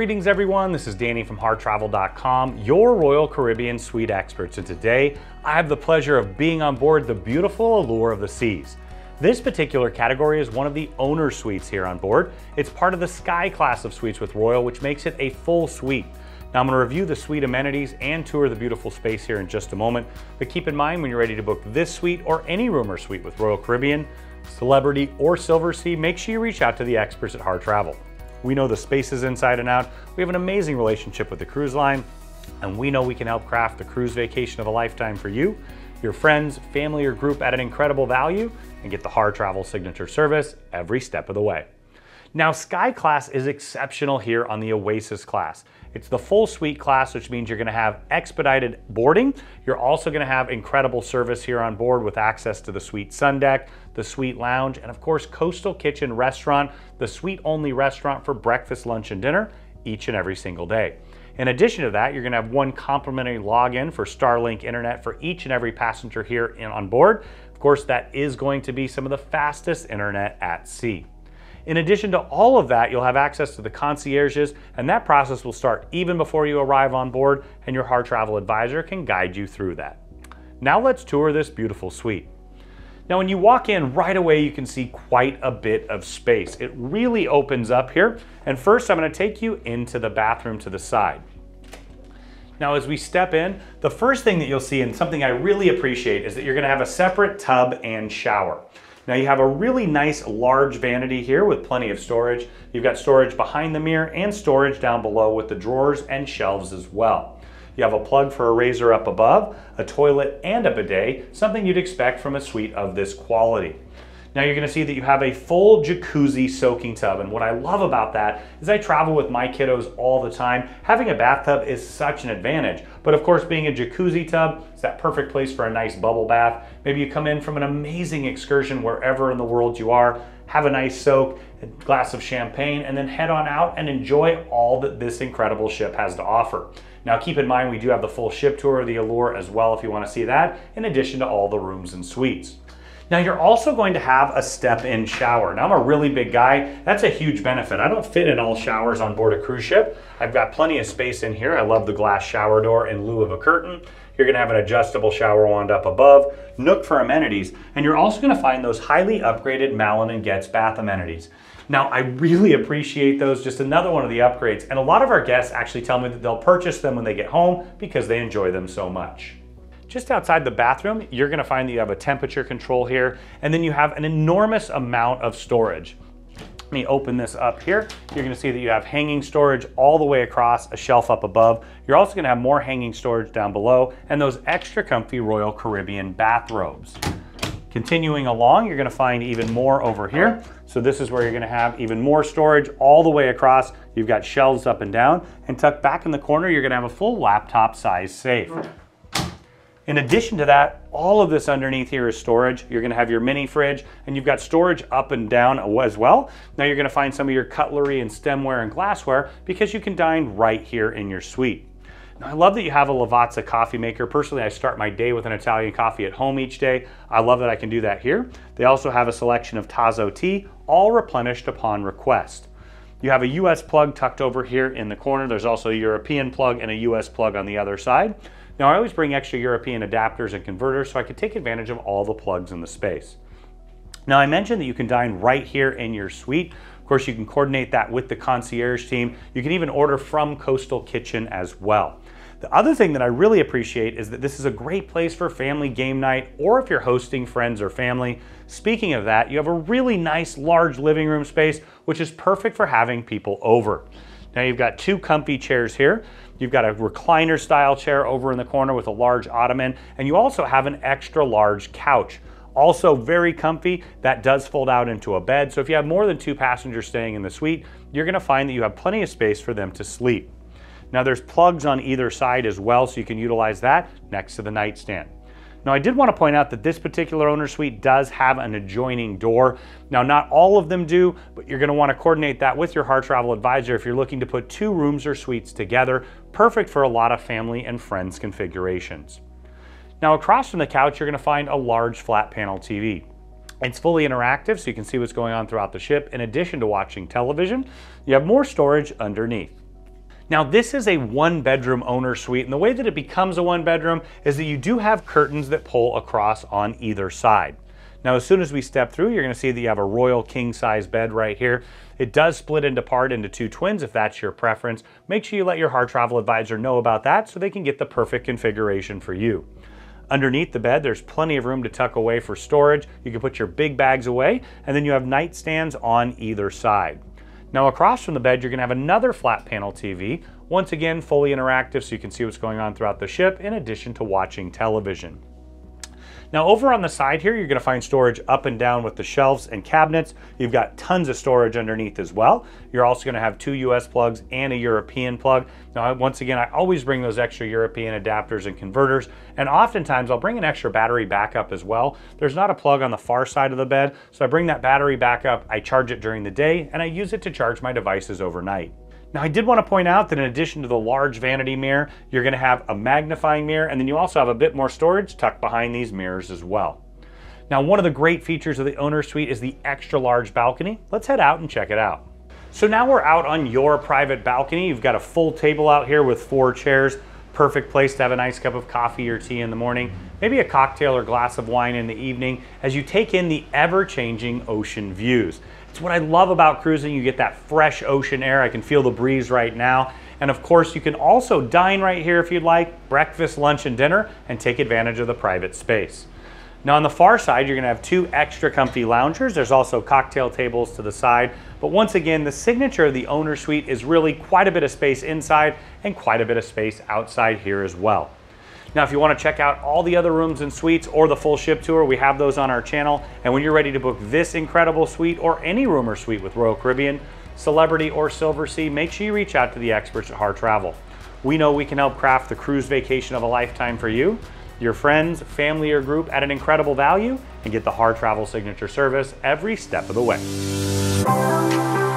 Greetings everyone, this is Danny from hartravel.com, your Royal Caribbean suite experts, and today I have the pleasure of being on board the beautiful Allure of the Seas. This particular category is one of the owner suites here on board. It's part of the Sky class of suites with Royal, which makes it a full suite. Now I'm going to review the suite amenities and tour the beautiful space here in just a moment, but keep in mind when you're ready to book this suite or any room or suite with Royal Caribbean, Celebrity, or Silver Sea, make sure you reach out to the experts at Harr Travel. We know the spaces inside and out, we have an amazing relationship with the cruise line, and we know we can help craft the cruise vacation of a lifetime for you, your friends, family, or group at an incredible value, and get the Harr Travel signature service every step of the way. Now, Sky class is exceptional here on the Oasis class. It's the full suite class, which means you're gonna have expedited boarding. You're also gonna have incredible service here on board with access to the suite sun deck, the suite lounge, and of course, Coastal Kitchen restaurant, the suite-only restaurant for breakfast, lunch, and dinner each and every single day. In addition to that, you're gonna have one complimentary login for Starlink internet for each and every passenger here on board. Of course, that is going to be some of the fastest internet at sea. In addition to all of that, you'll have access to the concierges, and that process will start even before you arrive on board, and your Harr Travel advisor can guide you through that. Now let's tour this beautiful suite. Now when you walk in right away, you can see quite a bit of space. It really opens up here. And first I'm going to take you into the bathroom to the side. Now as we step in, the first thing that you'll see, and something I really appreciate, is that you're going to have a separate tub and shower. Now you have a really nice large vanity here with plenty of storage. You've got storage behind the mirror and storage down below with the drawers and shelves as well. You have a plug for a razor up above, a toilet and a bidet, something you'd expect from a suite of this quality. Now you're going to see that you have a full jacuzzi soaking tub, and what I love about that is I travel with my kiddos all the time. Having a bathtub is such an advantage, but of course being a jacuzzi tub, it's that perfect place for a nice bubble bath. Maybe you come in from an amazing excursion wherever in the world you are, have a nice soak, a glass of champagne, and then head on out and enjoy all that this incredible ship has to offer. Now keep in mind we do have the full ship tour of the Allure as well if you want to see that, in addition to all the rooms and suites. Now you're also going to have a step-in shower. Now I'm a really big guy. That's a huge benefit. I don't fit in all showers on board a cruise ship. I've got plenty of space in here. I love the glass shower door in lieu of a curtain. You're gonna have an adjustable shower wand up above, nook for amenities, and you're also gonna find those highly upgraded Malin and Getz bath amenities. Now, I really appreciate those, just another one of the upgrades. And a lot of our guests actually tell me that they'll purchase them when they get home because they enjoy them so much. Just outside the bathroom, you're gonna find that you have a temperature control here, and then you have an enormous amount of storage. Let me open this up here. You're gonna see that you have hanging storage all the way across, a shelf up above. You're also gonna have more hanging storage down below, and those extra comfy Royal Caribbean bathrobes. Continuing along, you're gonna find even more over here. So this is where you're gonna have even more storage all the way across. You've got shelves up and down, and tucked back in the corner, you're gonna have a full laptop size safe. In addition to that, all of this underneath here is storage. You're gonna have your mini fridge, and you've got storage up and down as well. Now you're gonna find some of your cutlery and stemware and glassware because you can dine right here in your suite. Now I love that you have a Lavazza coffee maker. Personally, I start my day with an Italian coffee at home each day. I love that I can do that here. They also have a selection of Tazo tea, all replenished upon request. You have a US plug tucked over here in the corner. There's also a European plug and a US plug on the other side. Now I always bring extra European adapters and converters so I can take advantage of all the plugs in the space. Now I mentioned that you can dine right here in your suite. Of course, you can coordinate that with the concierge team. You can even order from Coastal Kitchen as well. The other thing that I really appreciate is that this is a great place for family game night, or if you're hosting friends or family. Speaking of that, you have a really nice large living room space, which is perfect for having people over. Now you've got two comfy chairs here. You've got a recliner style chair over in the corner with a large ottoman, and you also have an extra large couch. Also very comfy, that does fold out into a bed. So if you have more than two passengers staying in the suite, you're gonna find that you have plenty of space for them to sleep. Now there's plugs on either side as well, so you can utilize that next to the nightstand. Now I did want to point out that this particular owner suite does have an adjoining door. Now not all of them do, but you're going to want to coordinate that with your Harr Travel advisor if you're looking to put two rooms or suites together, perfect for a lot of family and friends configurations. Now across from the couch, you're going to find a large flat panel TV. It's fully interactive, so you can see what's going on throughout the ship in addition to watching television. You have more storage underneath. Now this is a one-bedroom owner suite, and the way that it becomes a one-bedroom is that you do have curtains that pull across on either side. Now as soon as we step through, you're going to see that you have a royal king-size bed right here. It does split into two twins if that's your preference. Make sure you let your Harr Travel advisor know about that so they can get the perfect configuration for you. Underneath the bed, there's plenty of room to tuck away for storage. You can put your big bags away, and then you have nightstands on either side. Now across from the bed, you're going to have another flat panel TV, once again fully interactive so you can see what's going on throughout the ship in addition to watching television. Now over on the side here, you're going to find storage up and down with the shelves and cabinets. You've got tons of storage underneath as well. You're also going to have two US plugs and a European plug. Now once again, I always bring those extra European adapters and converters, and oftentimes I'll bring an extra battery backup as well. There's not a plug on the far side of the bed, so I bring that battery backup, I charge it during the day, and I use it to charge my devices overnight. Now I did want to point out that in addition to the large vanity mirror, you're going to have a magnifying mirror, and then you also have a bit more storage tucked behind these mirrors as well. Now one of the great features of the owner suite is the extra large balcony. Let's head out and check it out. So now we're out on your private balcony. You've got a full table out here with 4 chairs. Perfect place to have a nice cup of coffee or tea in the morning, maybe a cocktail or glass of wine in the evening as you take in the ever-changing ocean views. It's what I love about cruising. You get that fresh ocean air. I can feel the breeze right now. And of course, you can also dine right here if you'd like, breakfast, lunch, and dinner, and take advantage of the private space. Now on the far side, you're going to have 2 extra comfy loungers. There's also cocktail tables to the side. But once again, the signature of the owner suite is really quite a bit of space inside and quite a bit of space outside here as well. Now, if you want to check out all the other rooms and suites or the full ship tour, we have those on our channel. And when you're ready to book this incredible suite or any room or suite with Royal Caribbean, Celebrity, or Silver Sea, make sure you reach out to the experts at Harr Travel. We know we can help craft the cruise vacation of a lifetime for you, your friends, family, or group at an incredible value, and get the Harr Travel signature service every step of the way.